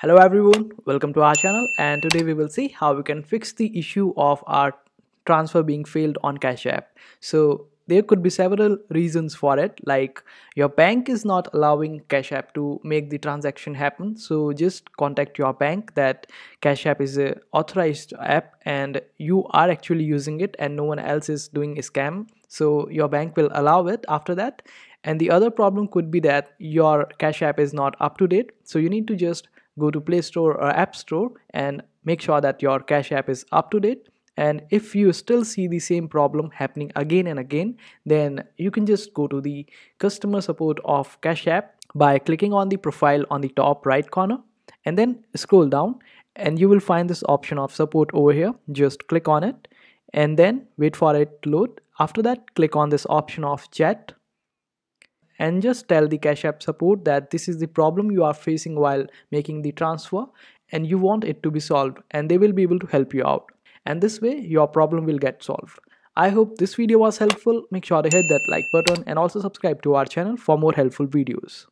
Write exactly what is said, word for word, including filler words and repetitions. Hello everyone, welcome to our channel, and today we will see how we can fix the issue of our transfer being failed on Cash App. So there could be several reasons for it, like your bank is not allowing Cash App to make the transaction happen. So just contact your bank that Cash App is an authorized app and you are actually using it and no one else is doing a scam. So your bank will allow it after that. And the other problem could be that your Cash App is not up to date. So you need to just go to Play Store or App Store and make sure that your Cash App is up to date. And if you still see the same problem happening again and again, then you can just go to the customer support of Cash App by clicking on the profile on the top right corner and then scroll down, and you will find this option of support over here. Just click on it and then wait for it to load. After that, click on this option of chat and just tell the Cash App support that this is the problem you are facing while making the transfer and you want it to be solved, and they will be able to help you out. And this way your problem will get solved. I hope this video was helpful. Make sure to hit that like button and also subscribe to our channel for more helpful videos.